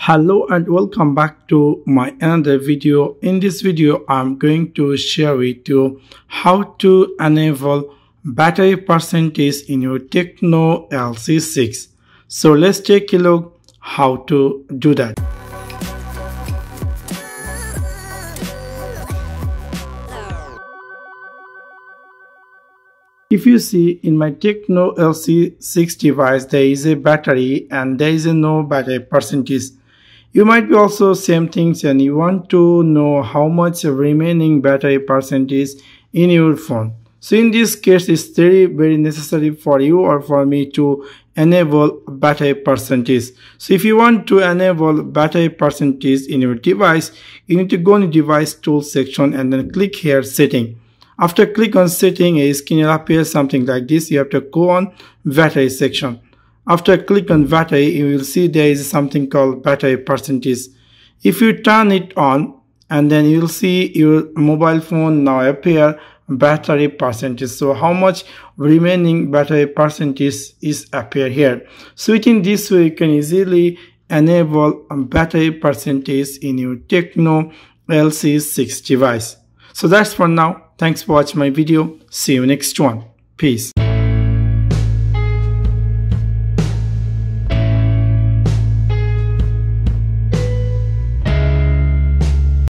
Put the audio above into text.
Hello and welcome back to my another video. In this video I'm going to share with you how to enable battery percentage in your Techno LC6. So let's take a look how to do that. If you see in my Techno LC6 device there is a battery and there is no battery percentage. You might be also same things and you want to know how much remaining battery percentage in your phone. So in this case it's very necessary for you or for me to enable battery percentage. So if you want to enable battery percentage in your device, you need to go in device tool section and then click here setting. After click on setting, a screen will appear something like this. You have to go on battery section. After click on battery, you will see there is something called battery percentage. If you turn it on, and then you will see your mobile phone now appear battery percentage. So how much remaining battery percentage is appear here. So in this way, you can easily enable battery percentage in your Techno LC6 device. So that's for now. Thanks for watching my video. See you next one. Peace.